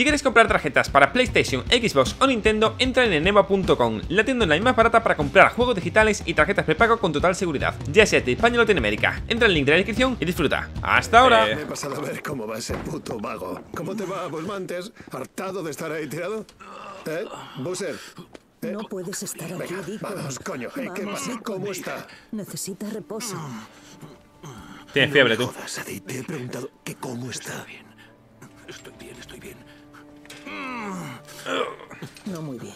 Si quieres comprar tarjetas para PlayStation, Xbox o Nintendo, entra en eneba.com, la tienda online más barata para comprar juegos digitales y tarjetas prepago con total seguridad, ya sea de España o Latinoamérica. Entra en el link de la descripción y disfruta. ¡Hasta ahora! Me he pasado a ver cómo va ese puto vago. ¿Cómo te va, Busmantes? ¿Hartado de estar ahí tirado? ¿Eh? Boozer. No puedes estar aquí, Dick. Vamos, coño. ¿Qué pasa? ¿Cómo está? Necesita reposo. Tienes fiebre, tú. Jodas, Adi, te he preguntado que cómo está. Estoy bien, estoy bien. No muy bien.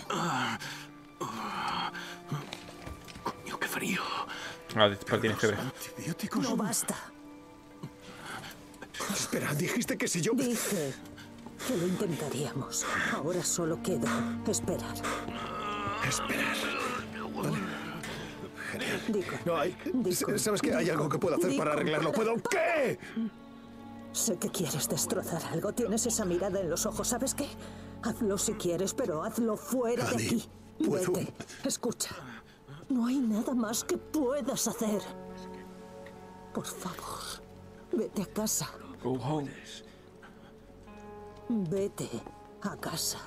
Coño, qué frío. Ah, tienes fiebre. No basta. Espera, dijiste que si yo... Dije que lo intentaríamos. Ahora solo queda esperar. Esperar. Vale. Genial. Dico, no hay... Dico, ¿sabes qué? Dico, hay algo que puedo hacer, Dico, para arreglarlo. ¿Puedo? ¿Qué? Sé que quieres destrozar algo. Tienes esa mirada en los ojos. ¿Sabes qué? Hazlo si quieres, pero hazlo fuera de aquí. ¿Puedo? Vete. Escucha. No hay nada más que puedas hacer. Por favor, vete a casa. Go home. Vete a casa.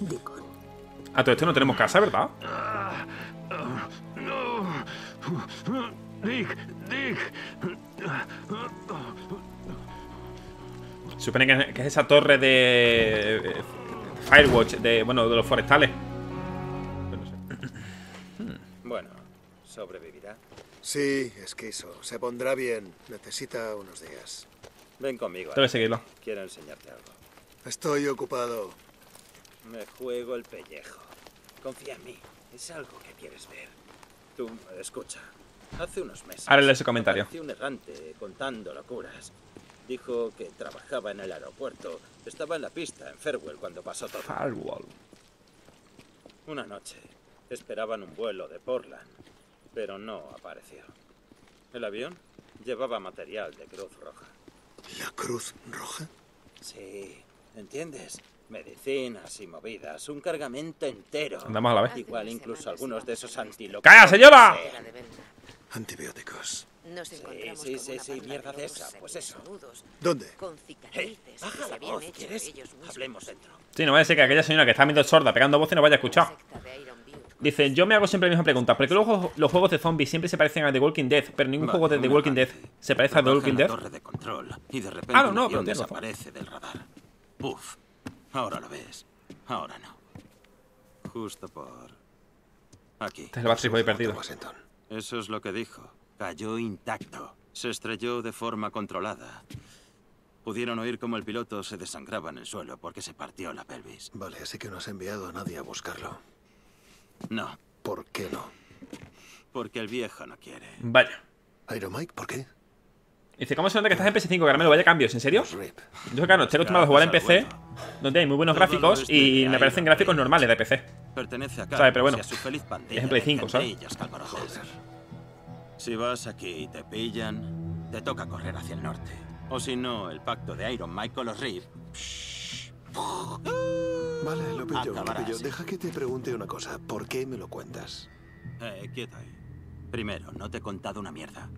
Deacon. A todo esto no tenemos casa, ¿verdad? No. Dick. Supone que es esa torre de Firewatch, de los forestales. Bueno, ¿sobrevivirá? Sí, Esquizo. Se pondrá bien. Necesita unos días. Ven conmigo. Debes seguirlo. Quiero enseñarte algo. Estoy ocupado. Me juego el pellejo. Confía en mí. Es algo que quieres ver. Tú, escucha. Hace unos meses... Ahora ese comentario. Apareció un errante contando locuras. Dijo que trabajaba en el aeropuerto. Estaba en la pista, en Firewall, cuando pasó todo. Firewall. Una noche, esperaban un vuelo de Portland, pero no apareció. El avión llevaba material de Cruz Roja. ¿La Cruz Roja? Sí, ¿entiendes? Medicinas y movidas, un cargamento entero. Andamos a la vez. Igual incluso algunos de esos antilógicos. ¡Calla, señora! Antibióticos. Sí, mierda de esa, pues eso. ¿Dónde? Baja la voz, ¿quieres? Hablemos dentro. Sí, no vaya a ser que aquella señora que está medio sorda pegando voz y no vaya a escuchar. Dice, yo me hago siempre la misma pregunta. ¿Por qué los juegos de zombies siempre se parecen a The Walking Dead? Pero ningún juego de The Walking Dead se parece a The Walking Dead. No, desaparece del radar. Uf, ahora lo ves. Ahora no. Justo por... aquí. Este es el Battery Boy perdido. Eso es lo que dijo. Cayó intacto. Se estrelló de forma controlada. Pudieron oír cómo el piloto se desangraba en el suelo porque se partió la pelvis. Vale, así que no has enviado a nadie a buscarlo. No. ¿Por qué no? Porque el viejo no quiere. Vaya. Iron Mike, ¿por qué? Dice, ¿cómo se nota que estás en PS5, Carmelo? Vaya cambios, ¿en serio? Yo, claro, estoy acostumbrado a jugar en PC, donde hay muy buenos gráficos y me parecen gráficos normales de PC. Pertenece a Carlos, ¿sabes? Pero bueno, es en Play 5, ¿sabes? Si vas aquí y te pillan, te toca correr hacia el norte. O si no, el pacto de Iron Michael los Riff. Vale, lo pillo. Deja que te pregunte una cosa. ¿Por qué me lo cuentas? Quieto ahí. Primero, no te he contado una mierda.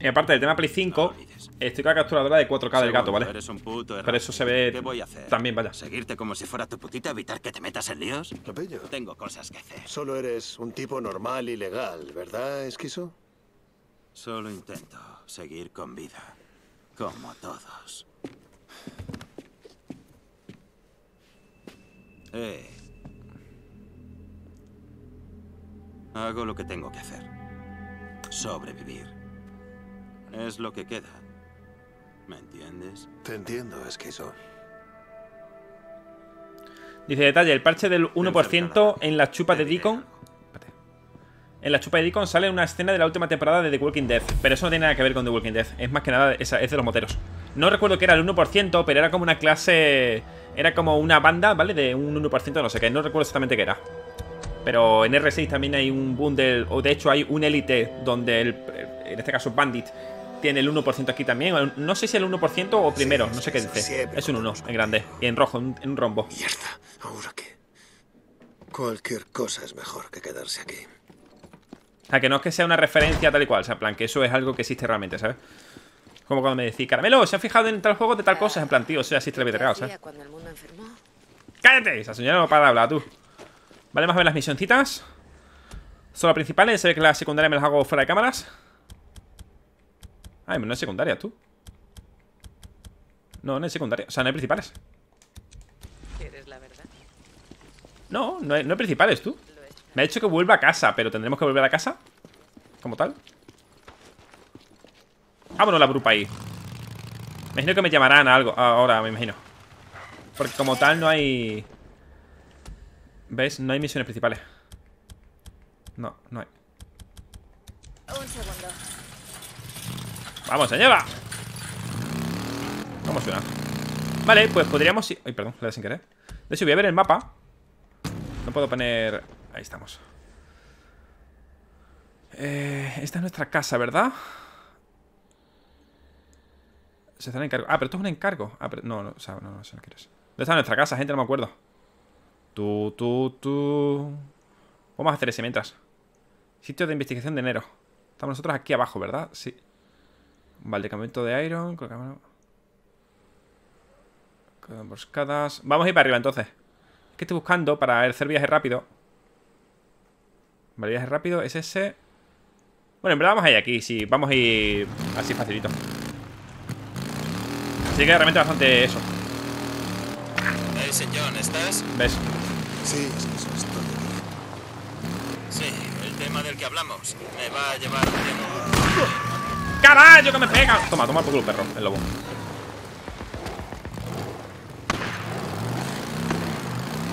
Y aparte del tema Play 5, estoy con la capturadora de 4K del gato, ¿vale? Eres un puto error. Pero eso se ve... ¿Qué voy a hacer? También, vaya. ¿Seguirte como si fuera tu putita, evitar que te metas en líos? Lo pillo. Tengo cosas que hacer. Solo eres un tipo normal y legal, ¿verdad, Esquizo? Solo intento seguir con vida. Como todos. Hago lo que tengo que hacer. Sobrevivir. Es lo que queda. ¿Me entiendes? Te entiendo, Esquizo. Dice, detalle, el parche del 1% en la chupa de Deacon. En la chupa de Deacon sale una escena de la última temporada de The Walking Dead. Pero eso no tiene nada que ver con The Walking Dead. Es más que nada, es de los moteros. No recuerdo que era el 1%, pero era como una clase... Era como una banda, ¿vale? De un 1% de no sé qué. No recuerdo exactamente qué era. Pero en R6 también hay un bundle. O de hecho hay un élite donde el... En este caso Bandit tiene el 1% aquí también. No sé si el 1% o primero, no sé qué dice. Es un 1 en grande y en rojo, en un rombo. Mierda, ¿ahora qué? Cualquier cosa es mejor que quedarse aquí. O sea, que no es que sea una referencia tal y cual, o sea, en plan, que eso es algo que existe realmente, ¿sabes? Como cuando me decís, Caramelo, ¿se han fijado en tal juego de tal cosa? En plan, tío, o sea, así te lo voy a tragar, ¿sabes? ¡Cállate! Esa señora no para de hablar, tú. Vale, vamos a ver las misioncitas. Son las principales, se ve que las secundarias me las hago fuera de cámaras. Ay, no es secundaria, tú. No, no es secundaria, o sea, no hay principales. ¿Quieres la verdad? No, no hay principales, tú. Me ha dicho que vuelva a casa, pero tendremos que volver a casa como tal. Vámonos la grupa ahí. Me imagino que me llamarán a algo ahora, me imagino. Porque como tal no hay... ¿Ves? No hay misiones principales. No, no hay. Un segundo. ¡Vamos, señora! Vamos, suena. Vale, pues podríamos ir... Ay, perdón, le da sin querer. De hecho, voy a ver el mapa. No puedo poner... Ahí estamos. Esta es nuestra casa, ¿verdad? Se está en encargo. Ah, pero esto es un encargo. Ah, pero... No, no, o sea, no, eso no quiero eso. ¿Dónde está nuestra casa, gente? No me acuerdo. Vamos a hacer ese mientras. Sitio de investigación de enero. Estamos nosotros aquí abajo, ¿verdad? Sí. Vale, campamento de Iron. Emboscadas. Vamos a ir para arriba entonces. Es que estoy buscando para hacer viaje rápido. Vale, viaje rápido es ese. Bueno, en verdad vamos a ir aquí. Sí, vamos a ir así facilito. Así que realmente bastante eso. Hey, John, ¿estás? ¿Ves? Sí, es que eso es todo. Sí, el tema del que hablamos. Me va a llevar un tiempo. ¡Carajo, que me pega! Toma, toma por culo, perro, el lobo.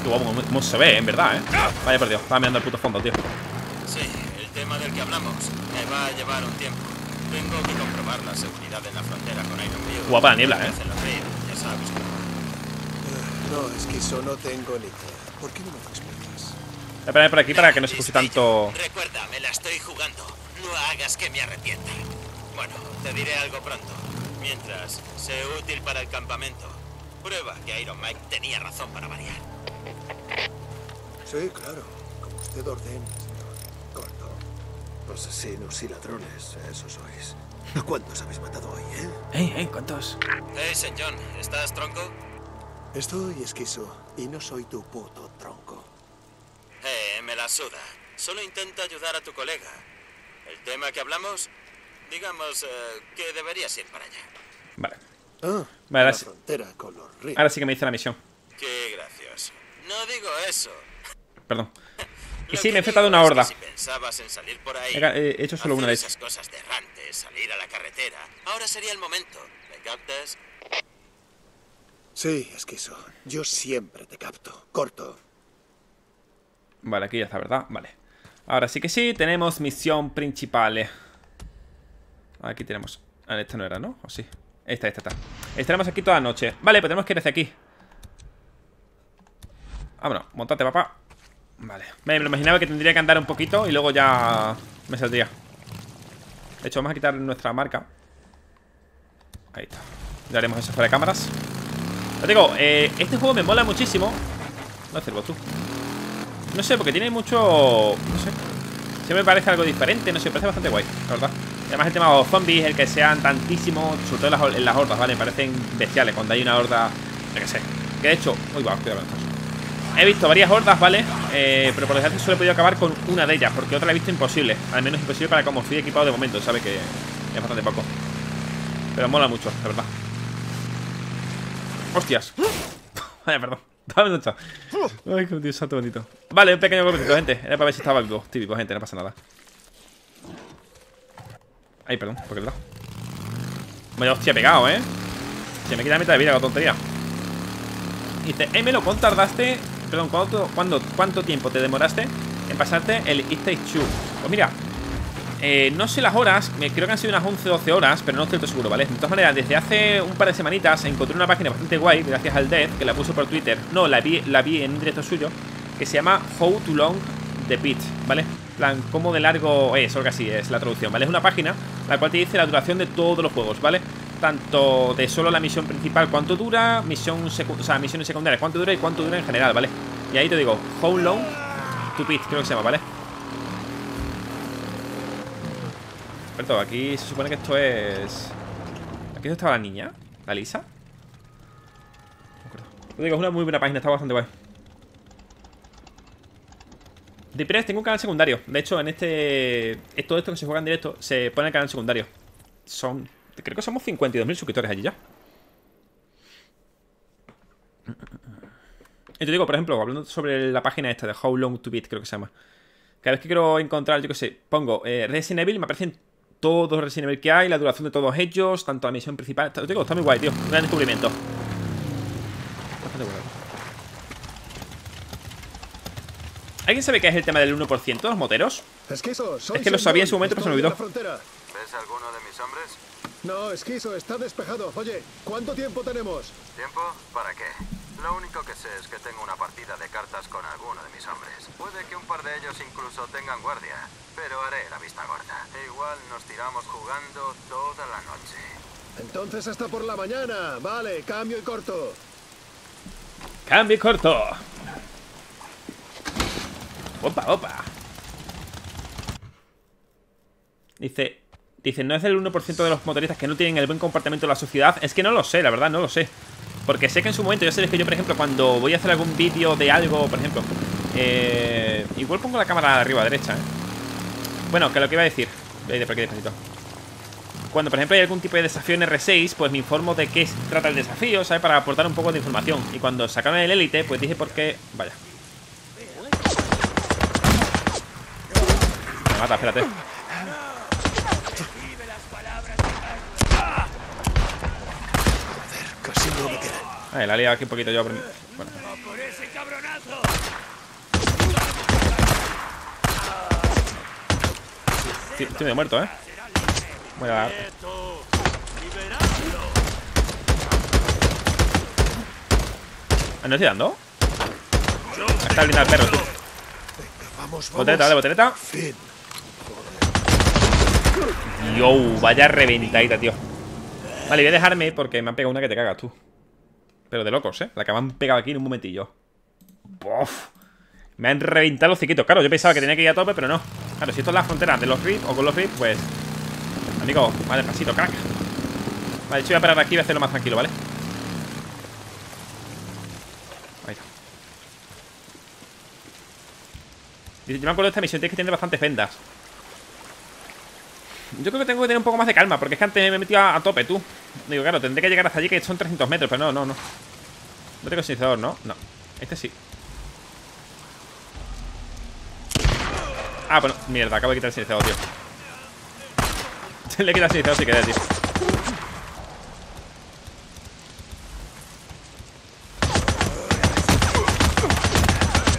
Tú, vamos, cómo se ve, en verdad, ¿eh? Vaya, por Dios, estaba mirando el puto fondo, tío. Sí, el tema del que hablamos. Me va a llevar un tiempo. Tengo que comprobar la seguridad en la frontera con Iron Michael. Guapa la niebla, ¿eh? Ya sabes. No, es que solo tengo ni idea. ¿Por qué no me lo explicas? Voy a poner por aquí para que no se puse tanto... Recuerda, me la estoy jugando. No hagas que me arrepienta. Bueno, te diré algo pronto. Mientras, sé útil para el campamento. Prueba que Iron Mike tenía razón para variar. Sí, claro. Como usted ordene. Asesinos y ladrones, eso sois. ¿A cuántos habéis matado hoy, eh? ¿Cuántos? Hey, St. John, ¿estás tronco? Estoy esquizo y no soy tu puto tronco. Me la suda. Solo intenta ayudar a tu colega. El tema que hablamos, digamos que deberías ir para allá. Vale. Vale, la frontera con los ríos. Ahora sí que me hice la misión. Qué gracioso. No digo eso. Perdón. Y sí, me he enfrentado una horda. Si pensabas en salir por ahí, he hecho solo una de esas cosas de errantes, salir a la carretera. Ahora sería el momento. ¿Me captas? Sí, esquizo. Yo siempre te capto. Corto. Vale, aquí ya está, ¿verdad? Vale. Ahora sí que sí, tenemos misión principal. Aquí tenemos. Ah, esta no era, ¿no? ¿O sí? Esta. Estaremos aquí toda la noche. Vale, pues tenemos que ir hacia aquí. Vámonos, montate, papá. Vale, me lo imaginaba que tendría que andar un poquito y luego ya me saldría. De hecho, vamos a quitar nuestra marca. Ahí está. Ya haremos eso fuera de cámaras. Te digo, este juego me mola muchísimo. No hacerlo tú. No sé, porque tiene mucho... No sé. Siempre me parece algo diferente, no sé, me parece bastante guay, la verdad. Además el tema de los zombies, el que sean tantísimos, sobre todo en las hordas, ¿vale? Me parecen bestiales cuando hay una horda, yo qué sé. Que de hecho... Uy, va, cuidado con esto. He visto varias hordas, ¿vale? Pero por desgracia solo he podido acabar con una de ellas, porque otra la he visto imposible. Al menos imposible para como estoy equipado de momento, sabe que es bastante poco. Pero mola mucho, la verdad. ¡Hostias! Vaya, perdón. Dame un chao. Ay, qué Dios santo bonito. Vale, un pequeño golpecito, gente. Era para ver si estaba vivo. Típico, gente, no pasa nada. Ay, perdón, por qué lado. Vaya hostia, pegado, ¿eh? Se me quita la mitad de vida, la tontería. Y dice, Melo, ¿cuánto tardaste? Perdón, ¿cuánto tiempo te demoraste en pasarte el It Takes Two? Pues mira, no sé las horas, creo que han sido unas 11 o 12 horas, pero no estoy seguro, ¿vale? De todas maneras, desde hace un par de semanitas encontré una página bastante guay, gracias al Death, que la puso por Twitter. No, la vi en un directo suyo, que se llama How Long to Beat, ¿vale? Plan, cómo de largo es, o algo así es la traducción, ¿vale? Es una página la cual te dice la duración de todos los juegos, ¿vale? Tanto de solo la misión principal, cuánto dura, misiones secundarias, cuánto dura y cuánto dura en general, ¿vale? Y ahí te digo, How Long to Beat, creo que se llama, ¿vale? Perdón, aquí se supone que esto es... ¿Aquí no estaba la niña? ¿La Lisa? No digo, es una muy buena página, está bastante guay. De Pires, tengo un canal secundario. De hecho, en este... todo esto que se juega en directo se pone en el canal secundario. Son... creo que somos 52.000 suscriptores allí ya. Y te digo, por ejemplo, hablando sobre la página esta de How Long to Beat, creo que se llama. Cada vez que quiero encontrar, yo qué sé, pongo Resident Evil y me aparecen todos los Resident Evil que hay, la duración de todos ellos, tanto la misión principal... Te digo, está muy guay, tío. Un gran descubrimiento. Bastante bueno. ¿Alguien sabe qué es el tema del 1% de los moteros? Es que lo sabía en su momento, pero se me olvidó. ¿Ves alguno de mis hombres? No, Esquizo, está despejado. Oye, ¿cuánto tiempo tenemos? ¿Tiempo? ¿Para qué? Lo único que sé es que tengo una partida de cartas con alguno de mis hombres. Puede que un par de ellos incluso tengan guardia, pero haré la vista gorda. E igual nos tiramos jugando toda la noche. Entonces hasta por la mañana. Vale, cambio y corto. Cambio y corto. Opa, opa. Dice, ¿no es del 1% de los motoristas que no tienen el buen comportamiento de la sociedad? Es que no lo sé, la verdad, no lo sé. Porque sé que en su momento, yo sé que yo, por ejemplo, cuando voy a hacer algún vídeo de algo, por ejemplo, igual pongo la cámara arriba, a la derecha, Bueno, que lo que iba a decir, por aquí despacito. Cuando, por ejemplo, hay algún tipo de desafío en R6, pues me informo de qué trata el desafío, ¿sabes? Para aportar un poco de información. Y cuando sacaron el élite, pues dije porque... Vaya. Me mata, espérate. La liado aquí un poquito yo. Bueno. Estoy medio muerto, ¿eh? Voy a dar. ¿No estoy dando? Está blindado el perro, tío. Boteleta, dale, boteleta. Yo, vaya reventadita, tío. Vale, voy a dejarme porque me han pegado una que te cagas, tú. Pero de locos, ¿eh? La que me han pegado aquí en un momentillo. ¡Bof! Me han reventado los ciquitos. Claro, yo pensaba que tenía que ir a tope, pero no. Claro, si esto es la frontera de los RIP o con los RIP, pues... Amigo, vale, pasito, crack. Vale, yo voy a parar aquí y voy a hacerlo más tranquilo, ¿vale? Ahí está. Yo me acuerdo de esta misión, tienes que tener bastantes vendas. Yo creo que tengo que tener un poco más de calma, porque es que antes me he metido a tope, tú. Digo, claro, tendré que llegar hasta allí, que son 300 metros, pero no. No tengo silenciador, ¿no? No. Este sí. Ah, bueno, mierda, acabo de quitar el silenciador, tío. Le he quitado el silenciador si quería, tío.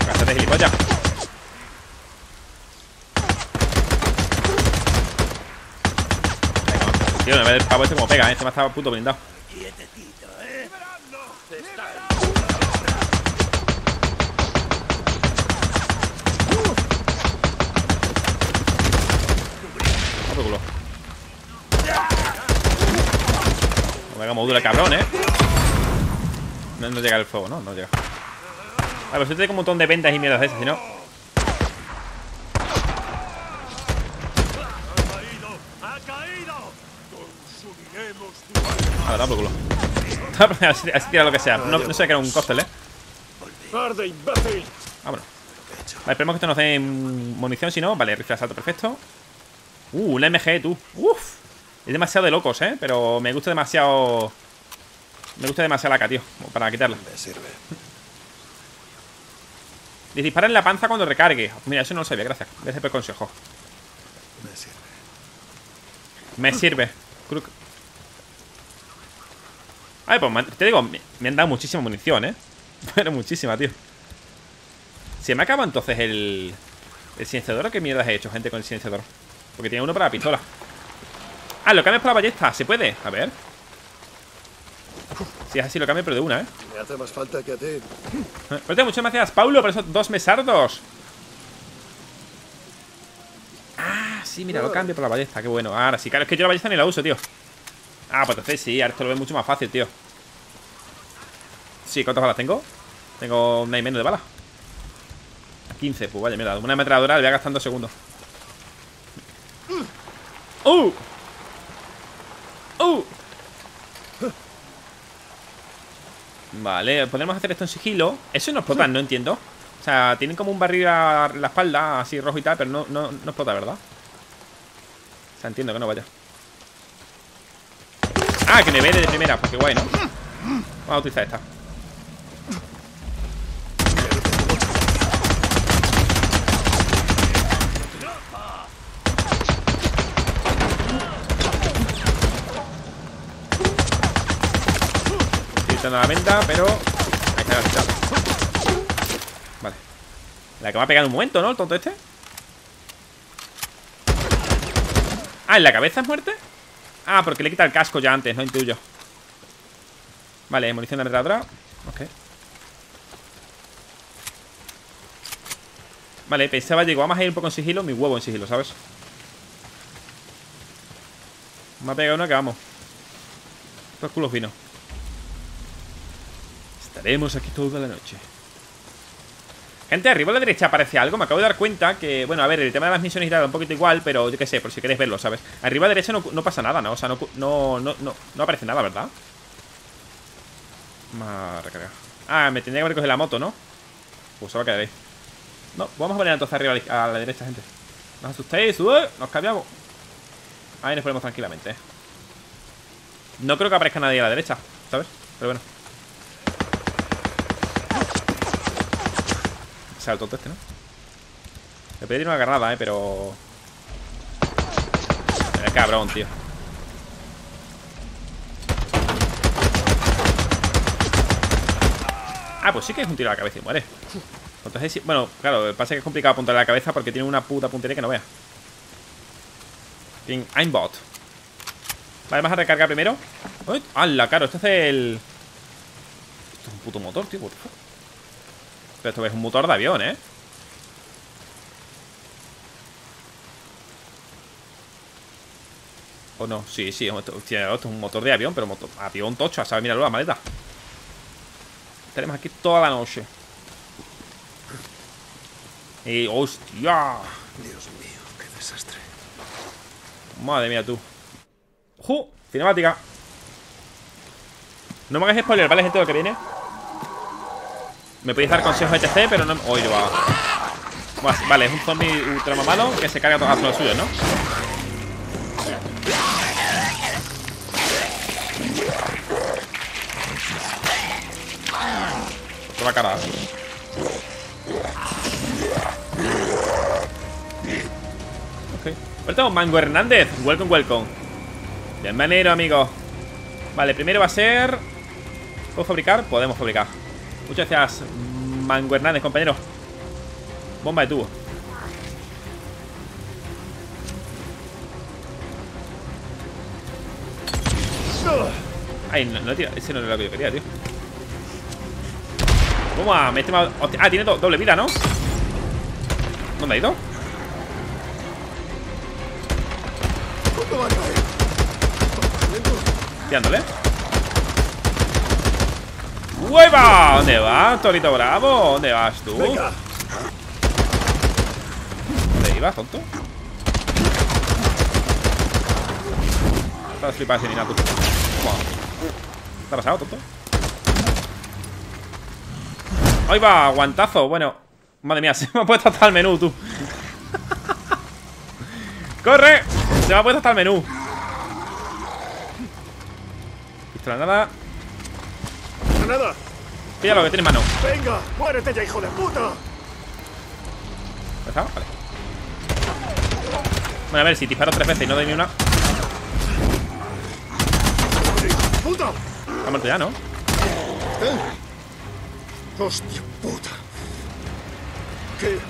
Gástate, gilipollas. El pavo este como pega, este me ha estado puto blindado. Otro culo. No me haga modula, cabrón, No llega el fuego, no llega. A ver, si tengo un montón de ventas y mierdas de esas, si no. A ver, da por culo. Así tira lo que sea. No sé que era un cóctel, Vámonos. Vale, esperemos que esto nos dé munición. Si no, vale, rifle de asalto, perfecto. La MG, tú. Uff. Es demasiado de locos, pero me gusta demasiado. Me gusta demasiado la AK, tío. Para quitarla. Me sirve. Dispara en la panza cuando recargue. Mira, eso no lo sabía, gracias. Gracias por el consejo. Me sirve. Me sirve. Crook. Ay, pues te digo, me han dado muchísima munición, Pero muchísima, tío. Se me acaba entonces el silenciador. ¿Qué mierda he hecho, gente, con el silenciador? Porque tiene uno para la pistola. Ah, lo cambias para la ballesta, ¿se puede? A ver. Si es así, lo cambio, pero de una, Me hace más falta que a ti. Pero muchas gracias, Pablo, por esos dos mesardos. Ah, sí, mira, lo cambio por la ballesta, qué bueno. Ahora sí, claro, es que yo la ballesta ni la uso, tío. Ah, pues entonces sí, ahora esto lo veo mucho más fácil, tío. Sí, ¿cuántas balas tengo? Tengo una y menos de balas. 15, pues vaya, mira, una ametralladora le voy a gastar 2 segundos. Vale, podemos hacer esto en sigilo. Eso no explota, no entiendo. O sea, tienen como un barril a la espalda, así rojo y tal, pero no explota, ¿verdad? O sea, entiendo que no vaya. Ah, que me ve de primera, pues qué guay, ¿no? Vamos a utilizar esta. Estoy dando la venta, pero... ahí está, está. Vale. La que me ha pegado un momento, ¿no? El tonto este. Ah, ¿en la cabeza es muerte? Ah, porque le quita el casco ya antes, no intuyo. Vale, munición de atrás. Ok. Vale, pensaba, digo, vamos a ir un poco en sigilo. Mi huevo en sigilo, ¿sabes? Me ha pegado una que vamos. Estos culos finos. Estaremos aquí toda la noche. Gente, arriba a la derecha aparece algo. Me acabo de dar cuenta que... bueno, a ver, el tema de las misiones y tal, un poquito igual, pero yo qué sé, por si queréis verlo, ¿sabes? Arriba a la derecha no pasa nada, ¿no? O sea, no aparece nada, ¿verdad? Más recarga. Ah, me tendría que haber cogido la moto, ¿no? Pues se va a caer ahí. No, vamos a poner entonces arriba a la derecha, gente. No os asustéis, nos cambiamos. Ahí nos ponemos tranquilamente. No creo que aparezca nadie a la derecha, ¿sabes? Pero bueno. Salto este, ¿no? Le pedí una granada, pero... era cabrón, tío. Ah, pues sí que es un tiro a la cabeza y muere. Entonces, bueno, claro, pasa que es complicado apuntar a la cabeza porque tiene una puta puntería que no vea. Tiene aimbot. Vale, vamos a recargar primero. ¡Uy! ¡Hala, claro! Esto es el... esto es un puto motor, tío. Por favor. Pero esto es un motor de avión, ¿eh? ¿O no? Sí, esto es un motor de avión, pero avión tocho, ¿sabes? Míralo, la maleta. Estaremos aquí toda la noche. Y... ¡hostia! Dios mío, qué desastre. Madre mía, tú. ¡Ju! Cinemática. No me hagas spoiler, ¿vale, gente? Lo que viene. Me podéis dar consejos etc, pero no... ¡oye, va! Vale, es un zombie ultra mamado que se carga todos los suyos, ¿no? Por la cara. Ok. Vuelta, Mango Hernández. Welcome, welcome. Bienvenido, amigo. Vale, primero va a ser... ¿puedo fabricar? Podemos fabricar. Muchas gracias, Mango Hernández, compañero. Bomba de tubo. Ay, no tira. Ese no era lo que yo quería, tío. Toma, me he estimado. Ah, tiene doble vida, ¿no? ¿Dónde ha ido? Tirándole. ¡Hueva! ¿Dónde vas, Torito Bravo? ¿Dónde vas tú? Venga. ¿Dónde ibas, tonto? Estás flipado sin nada, tú. ¿Te ha pasado, tonto? ¡Ahí va! ¡Guantazo! Bueno, madre mía, se me ha puesto hasta el menú, tú. ¡Corre! Se me ha puesto hasta el menú. Pistola nada. Nada. Pilla lo que tiene en mano. Venga, muérete ya, hijo de puta. ¿Está? Vale. Bueno, a ver, si disparo tres veces y no doy ni una. ¡Puta! Está muerto ya, ¿no? ¡Hostia puta! ¿Qué?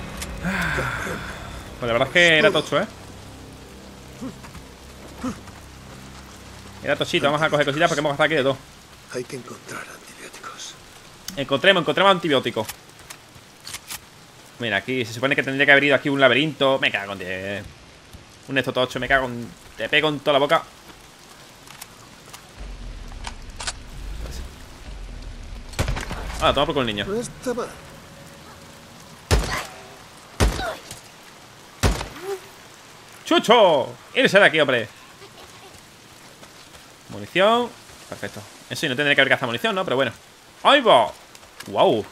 Pues la verdad es que era tocho, ¿eh? Era tochito, vamos a coger cositas porque hemos gastado aquí de todo. Hay que encontrar antibióticos. Encontremos antibióticos. Mira, aquí se supone que tendría que haber ido aquí un laberinto. Me cago en... un estotocho, me cago en... te pego en toda la boca. Ah, toma por con el niño. ¡Chucho! ¡Irse de aquí, hombre! Munición. Perfecto. Eso sí, no tendría que haber cazado munición, ¿no? Pero bueno. ¡Ahí va! ¡Wow!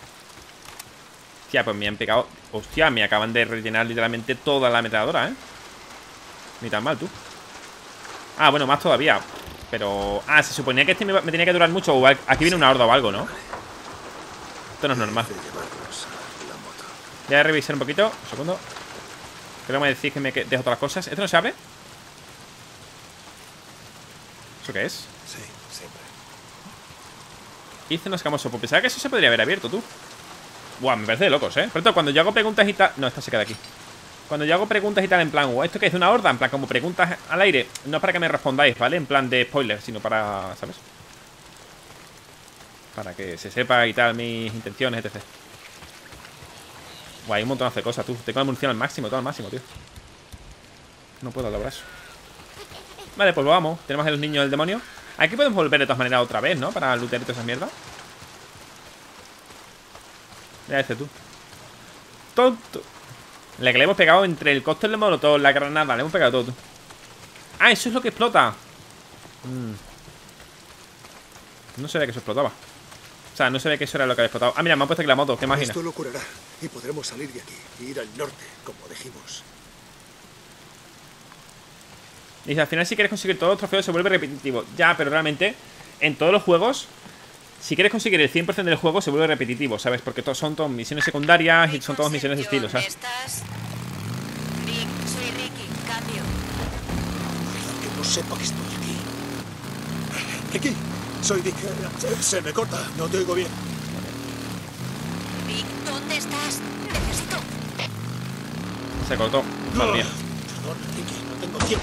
Hostia, pues me han pegado. Hostia, me acaban de rellenar literalmente toda la metralladora, ¿eh? Ni tan mal, tú. Ah, bueno, más todavía. Pero... Ah, se suponía que este me tenía que durar mucho. O aquí viene una horda o algo, ¿no? Esto no es normal. Voy a revisar un poquito. Un segundo. Creo que me decís que me dejo todas las cosas. ¿Esto no se abre? ¿Eso qué es? Sí, siempre. Hice unos escamoso. Pues pensaba que eso se podría haber abierto, tú. Buah, me parece de locos, ¿eh? Pero cuando yo hago preguntas y tal... No, esta se queda aquí. Cuando yo hago preguntas y tal en plan... ¿Esto qué es? ¿Una horda? En plan, como preguntas al aire. No es para que me respondáis, ¿vale? En plan de spoiler, sino para... ¿Sabes? Para que se sepa y tal mis intenciones, etc. Buah, hay un montonazo de cosas, tú. Tengo la munición al máximo, todo al máximo, tío. No puedo hablar eso. Vale, pues vamos. Tenemos a los niños del demonio. Aquí podemos volver de todas maneras otra vez, ¿no? Para lootear todas esas mierdas. Mira este, tú. Tonto. La que le hemos pegado entre el cóctel de molotov, la granada, le hemos pegado todo, tú. Ah, eso es lo que explota. No sabía que eso explotaba. O sea, no sabía que eso era lo que había explotado. Ah, mira, me han puesto aquí la moto, ¿qué imaginas? Esto lo curará y podremos salir de aquí e ir al norte, como dijimos. Dice, al final si quieres conseguir todos los trofeos se vuelve repetitivo. Ya, pero realmente, en todos los juegos, si quieres conseguir el 100% del juego se vuelve repetitivo, ¿sabes? Porque son todas misiones secundarias y son todas misiones de estilo, ¿sabes? ¿Estás? Rick, soy Ricky, cambio. Que no sepa que estoy aquí. Ricky, soy Dick. Se me corta, no te oigo bien. Rick, ¿dónde estás? Necesito. Se cortó, madre mía. Perdón, Ricky.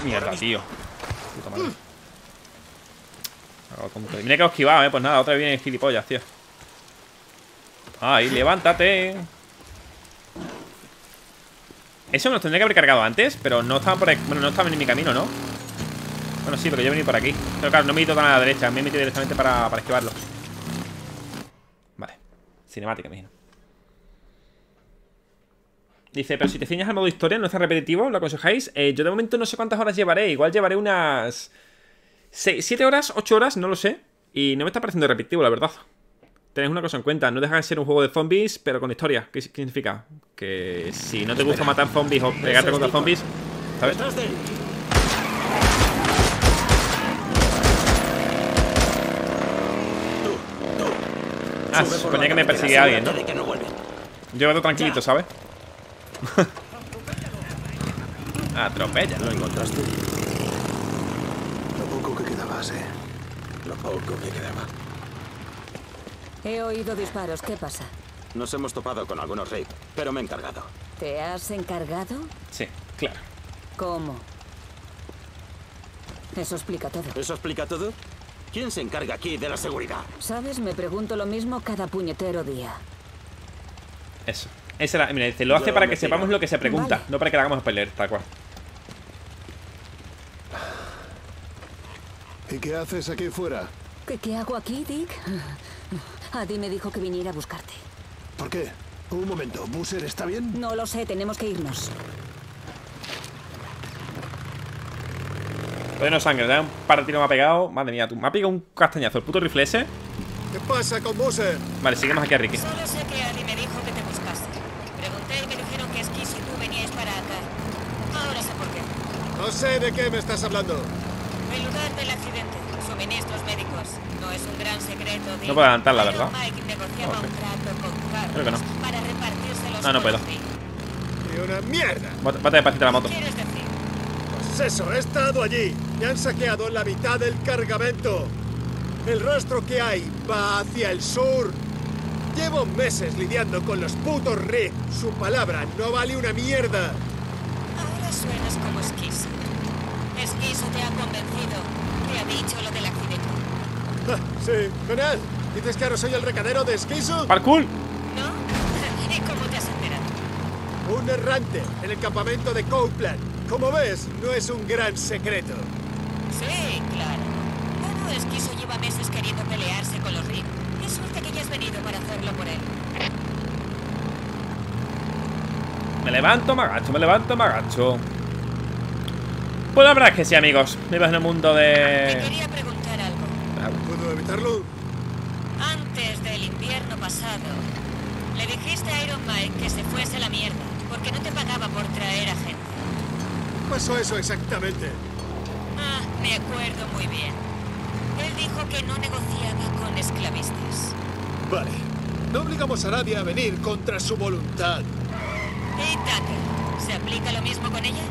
Mierda, tío. Puta madre. Mira que he esquivado, pues nada, otra vez viene gilipollas, tío. Ay, levántate. Eso me lo tendría que haber cargado antes, pero no estaba por aquí. Bueno, no estaba en mi camino, ¿no? Bueno, sí, porque yo he venido por aquí. Pero claro, no me he ido tan a la derecha, me he metido directamente para esquivarlo. Vale. Cinemática, imagino. Dice, pero si te ciñas al modo historia, ¿no es tan repetitivo? ¿Lo aconsejáis? Yo de momento no sé cuántas horas llevaré. Igual llevaré unas... 7 horas, 8 horas, no lo sé. Y no me está pareciendo repetitivo, la verdad. Tenéis una cosa en cuenta. No deja de ser un juego de zombies, pero con historia. ¿Qué significa? Que si no te gusta matar zombies o pegarte contra zombies... ¿Sabes? Ah, se suponía que me perseguía alguien, ¿no? Yo quedo tranquilito, ¿sabes? Atropella, lo encontraste. Lo poco que quedaba, sí. Lo poco que quedaba. He oído disparos, ¿qué pasa? Nos hemos topado con algunos raids, pero me he encargado. ¿Te has encargado? Sí, claro. ¿Cómo? Eso explica todo. ¿Eso explica todo? ¿Quién se encarga aquí de la seguridad? ¿Sabes? Me pregunto lo mismo cada puñetero día. Eso. Esa era, mira, dice, lo hace para que sepamos lo que se pregunta, no para que le hagamos spoiler, tal cual. ¿Y qué haces aquí fuera? ¿Qué hago aquí, Dick? Adi me dijo que viniera a buscarte. ¿Por qué? Un momento, ¿Boozer está bien? No lo sé, tenemos que irnos. Bueno, sangre, ¿eh? Un par de tiros me ha pegado. Madre mía, tú me ha pegado un castañazo, el puto rifle ese. ¿Qué pasa con Boozer? Vale, seguimos aquí a Ricky. Solo sé que Adi me dijo que te buscaste. Pregunté y me dijeron que Esquizo y tú veníais para acá. Ahora sé por qué. No sé de qué me estás hablando. El lugar del accidente, suministros médicos. No es un gran secreto. No puedo adelantar, la verdad. Mike negociaba un trato con Carlos. Creo que no. Para repartirse los... No, no puedo. ¡Y una mierda! Bate de pasita la moto. ¿Qué quieres decir? Pues eso, he estado allí. Me han saqueado la mitad del cargamento. El rastro que hay va hacia el sur. Llevo meses lidiando con los putos Rick. Su palabra no vale una mierda. Ahora suenas como Esquizo. Esquizo te ha convencido. Te ha dicho lo del accidente. Ah, sí, genial. ¿Dices que ahora soy el recadero de Esquizo? ¡Parkour! ¿No? ¿Y cómo te has enterado? Un errante en el campamento de Portland. Como ves, no es un gran secreto. Sí, claro. Bueno, Esquizo lleva meses queriendo pelearse con los Rick. Qué suerte que ya has venido para hacerlo por él. Me levanto, me agacho, me levanto, me agacho. Pues la verdad es que sí, amigos. Vivas en un mundo de... Te quería preguntar algo. ¿Puedo evitarlo? Antes del invierno pasado, le dijiste a Iron Mike que se fuese a la mierda, porque no te pagaba por traer a gente. Pasó eso exactamente. Ah, me acuerdo muy bien. Él dijo que no negociaba con esclavistas. Vale. No obligamos a nadie a venir contra su voluntad. ¿Y Tucker? ¿Se aplica lo mismo con ella?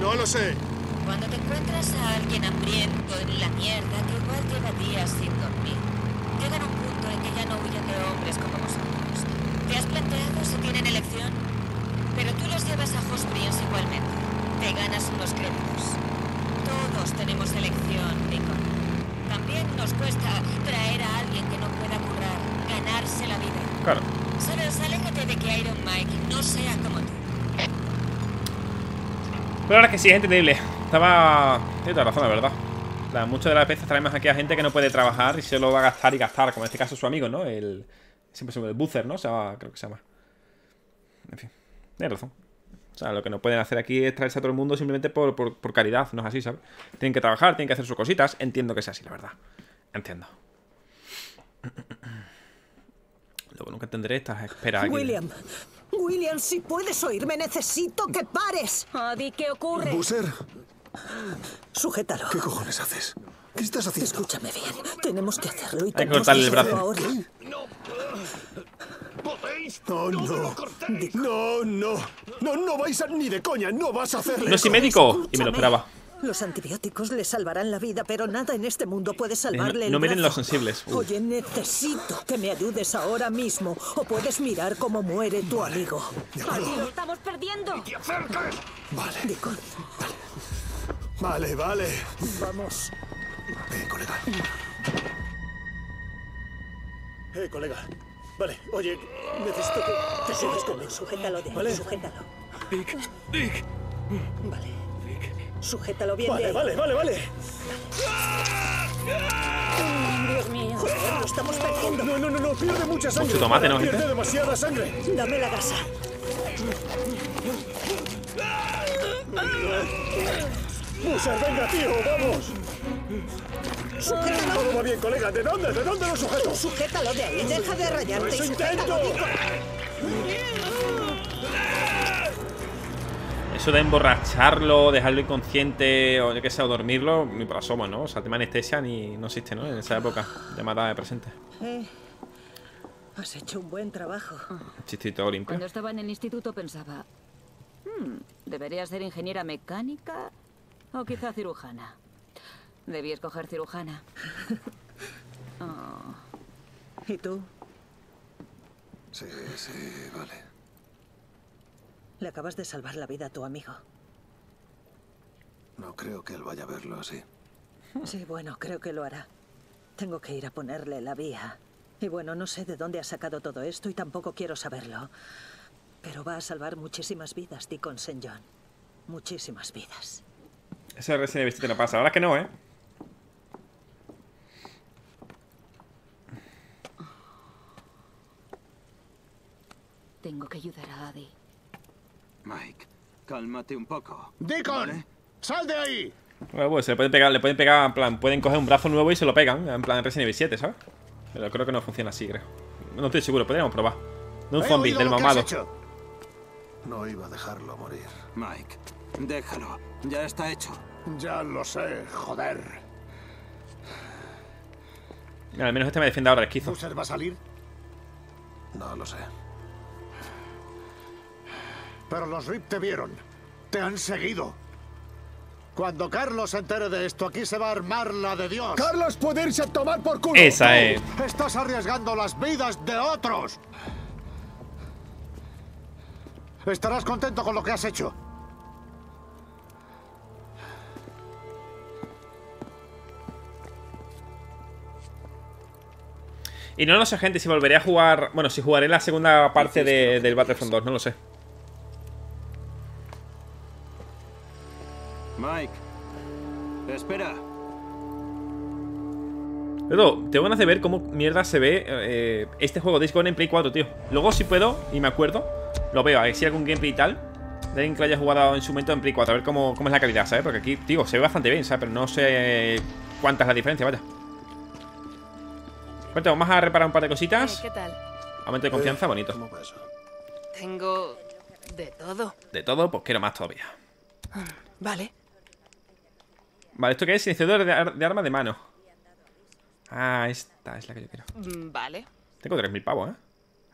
No lo sé. Cuando te encuentras a alguien hambriento en la mierda, que igual lleva días sin dormir, llegan a un punto en que ya no huyen de hombres como vosotros. ¿Te has planteado si tienen elección? Pero tú los llevas a Hospice igualmente. Te ganas unos créditos. Todos tenemos elección, Rico. También nos cuesta traer a alguien que no pueda currar, ganarse la vida. Claro. Solo aléjate de que Iron Mike no sea como tú. Pero ahora que sí, es entendible. Estaba... Tienes toda razón, la verdad. Muchas de las veces traemos aquí a gente que no puede trabajar y se lo va a gastar y gastar, como en este caso su amigo, ¿no? El... Siempre se llama el Boozer, ¿no? O sea, creo que se llama. En fin, tienes razón. O sea, lo que no pueden hacer aquí es traerse a todo el mundo simplemente por caridad, no es así, ¿sabes? Tienen que trabajar, tienen que hacer sus cositas. Entiendo que sea así, la verdad. Entiendo. Luego nunca entenderé estas esperas aquí. William, si puedes oírme, necesito que pares. Adi, ¿qué ocurre? Boozer. Sujétalo. ¿Qué cojones haces? ¿Qué estás haciendo? Escúchame bien. Tenemos que hacerlo y tenemos que... Hay que cortarle el brazo. Ahora. No. No, no. No, no. No, no vais a... Ni de coña, no vas a hacerle. No soy médico. Escúchame. Y me lo esperaba. Los antibióticos le salvarán la vida, pero nada en este mundo puede salvarle el brazo. No miren los sensibles. Oye, necesito que me ayudes ahora mismo, o puedes mirar cómo muere tu amigo. Adi, lo estamos perdiendo. ¡Y te acerques! Vale. Deacon. Vale, vale. Vamos. Colega. Colega. Vale, oye, necesito que te sientes conmigo. Sujétalo, Dick. ¿Vale? Sujétalo. Dick. Vale. Sujétalo bien. Vale. Dios mío, joder, lo estamos perdiendo. No, pierde mucha sangre. Mucho tomate, ¿no? Pierde demasiada sangre. Dame la gasa. Boozer, venga, tío, vamos. Sujétalo. Todo va bien, colega. ¿De dónde lo sujeto? Sujétalo de ahí, deja de rayarte. ¡Eso intento! Eso de emborracharlo, dejarlo inconsciente o yo que sé, o dormirlo, ni por asomo, ¿no? O sea, el tema anestesia ni no existe, ¿no? En esa época llamada de presente. Has hecho un buen trabajo. Chistito limpio. Cuando estaba en el instituto pensaba, debería ser ingeniera mecánica o quizá cirujana. Debí escoger cirujana. ¿Y tú? Sí, vale. Le acabas de salvar la vida a tu amigo. No creo que él vaya a verlo así. Sí, bueno, creo que lo hará. Tengo que ir a ponerle la vía. Y bueno, no sé de dónde ha sacado todo esto y tampoco quiero saberlo. Pero va a salvar muchísimas vidas, Deacon St. John. Muchísimas vidas. Eso de Resident Evil te lo pasa. Ahora es que no, ¿eh? Tengo que ayudar a Adi. Mike, cálmate un poco. Deacon, ¿vale? ¡Sal de ahí! Bueno, pues le pueden pegar, en plan, pueden coger un brazo nuevo y se lo pegan, en plan Resident Evil 7, ¿sabes? Pero creo que no funciona así, creo. No estoy seguro, podríamos probar. De un zombie, del mamado. No iba a dejarlo morir. Mike, déjalo, ya está hecho. Ya lo sé, joder. Mira, al menos este me defiende ahora, Esquizo. ¿Boozer va a salir? No lo sé. Pero los RIP te vieron. Te han seguido. Cuando Carlos se entere de esto, aquí se va a armar la de Dios. ¡Carlos puede irse a tomar por culo! ¡Esa es! ¡Estás arriesgando las vidas de otros! Estarás contento con lo que has hecho. Y no lo sé, gente, si volveré a jugar... Bueno, si jugaré la segunda parte del Battlefront 2, no lo sé. Mike, espera. Pero te van a hacer ver cómo mierda se ve este juego de Discord en Play 4, tío. Luego si puedo, y me acuerdo, lo veo, a ver si hay algún gameplay y tal de alguien que lo haya jugado en su momento en Play 4. A ver cómo es la calidad, ¿sabes? Porque aquí, tío, se ve bastante bien, ¿sabes? Pero no sé cuánta es la diferencia, vaya. Bueno, vamos a reparar un par de cositas. ¿Qué tal? Aumento de confianza, bonito. Tengo de todo. De todo, pues quiero más todavía. Vale. Vale, ¿esto qué es? Silenciador de arma de mano. Ah, esta es la que yo quiero. Vale. Tengo 3.000 pavos, ¿eh?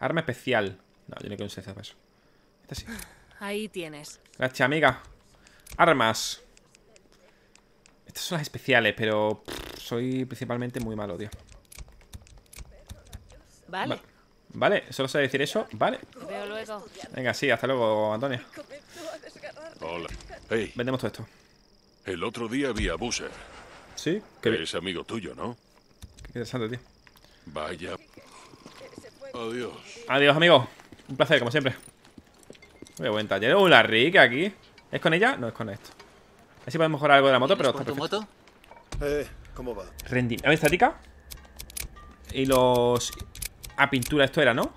Arma especial. No, yo no quiero un silenciador para eso. Esta sí. Ahí tienes. Gracias, amiga. Armas. Estas son las especiales, pero soy principalmente muy malo, tío. Vale. Vale, solo sé decir eso. Vale. Te veo luego. Venga, sí, hasta luego, Antonio. Hola. Hey. Vendemos todo esto. El otro día vi a Boozer. ¿Sí? Que es amigo tuyo, ¿no? Qué interesante, tío. Vaya. Adiós. Adiós, amigo. Un placer, como siempre. Muy buen taller. Una Ricky aquí. ¿Es con ella? No, es con esto. Así podemos mejorar algo de la moto, pero está perfecto. ¿Tu moto? ¿Cómo va? Rendimiento. A ver, estática. Y los... A pintura esto era, ¿no?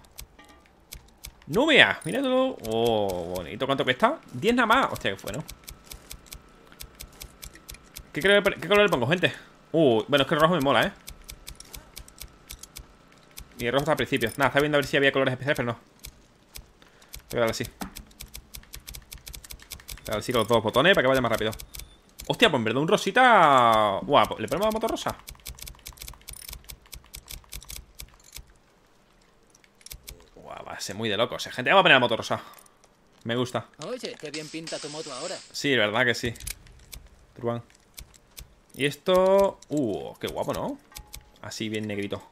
¡Nubia! Míratelo. Oh, bonito. ¿Cuánto cuesta? 10 nada más. Hostia, que fue, ¿no? ¿Qué color le pongo, gente? Bueno, es que el rojo me mola, ¿eh? Y el rojo está al principio. Nada, estaba viendo a ver si había colores especiales, pero no. Voy a darle así. A ver si los dos botones para que vaya más rápido. Hostia, pues en verdad un rosita. Guau, ¿le ponemos la moto rosa? Guau, va a ser muy de locos, ¿eh, gente? Vamos a poner la moto rosa. Me gusta. Oye, qué bien pinta tu moto ahora. Sí, la verdad que sí. Turban. Y esto... qué guapo, ¿no? Así bien negrito.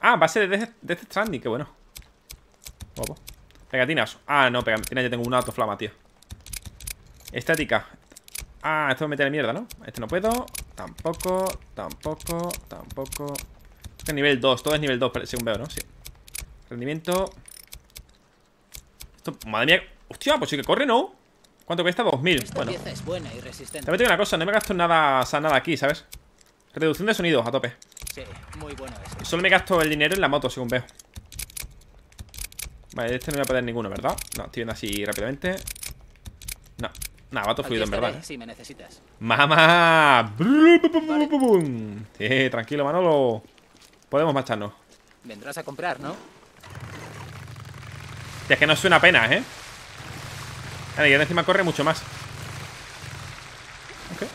Ah, va a ser de este Stranding, qué bueno. Guapo. Pegatinas. Ah, no, pegatinas. Ya tengo una autoflama, tío. Estática. Ah, esto me mete en mierda, ¿no? Este no puedo. Tampoco, tampoco, tampoco. Este es nivel 2. Todo es nivel 2, según veo, ¿no? Sí. Rendimiento. Esto, madre mía. Hostia, pues sí que corre, ¿no? ¿Cuánto cuesta? 2000. Bueno. También tengo una cosa. No me gasto nada, nada aquí, ¿sabes? Reducción de sonidos a tope. Sí, muy bueno eso. Solo me gasto el dinero en la moto, según veo. Vale, este no voy a perder ninguno, ¿verdad? No, estoy viendo así rápidamente. No, nada, va todo fluido, en verdad, ¿eh? Si me necesitas. ¡Mamá! Vale. Sí, tranquilo, Manolo. Podemos marcharnos. Vendrás a comprar, ¿no? Tía, es que no suena apenas, ¿eh? Vale, y ahora encima corre mucho más. Ok.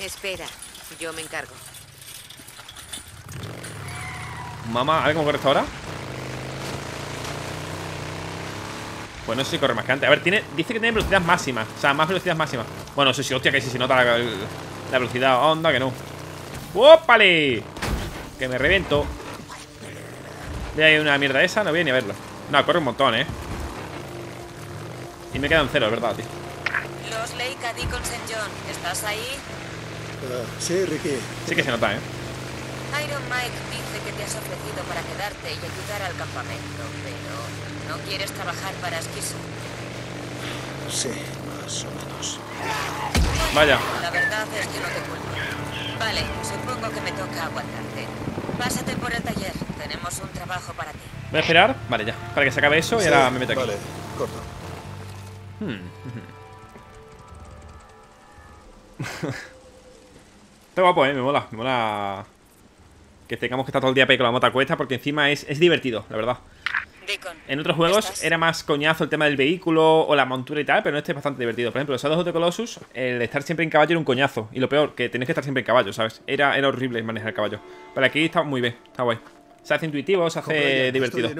Espera, yo me encargo. Mamá, a ver cómo corre esta ahora. Pues no sé si corre más que antes. A ver, dice que tiene velocidad máxima. O sea, más velocidad máxima. Bueno, no sé si, hostia, que si se nota la velocidad. Onda, que no. ¡Ópale! Que me reviento. Voy a ir a una mierda esa. No voy a ni a verla. No, corre un montón, ¿eh? Y me quedan cero, es verdad, tío. Los Lake a Deacon St. John. ¿Estás ahí? Sí, Ricky. Sí que se nota, ¿eh? Iron Mike dice que te has ofrecido para quedarte y ayudar al campamento, pero... ¿No quieres trabajar para Esquizo? Sí, más o menos. Vaya. La verdad es que no te culpo. Vale, supongo que me toca aguantarte. Pásate por el taller. Tenemos un trabajo para ti. ¿Voy a esperar? Vale, ya. Para que se acabe eso y ahora me meto aquí. Vale, corto. Está guapo, ¿eh? Me mola. Me mola que tengamos que estar todo el día ahí con la mota cuesta, porque encima es divertido, la verdad. En otros juegos era más coñazo el tema del vehículo o la montura y tal, pero este es bastante divertido. Por ejemplo, los Shadow of the Colossus, el estar siempre en caballo era un coñazo. Y lo peor, que tenías que estar siempre en caballo, ¿sabes? Era horrible manejar el caballo. Pero aquí está muy bien, está guay. Se hace intuitivo, se hace divertido.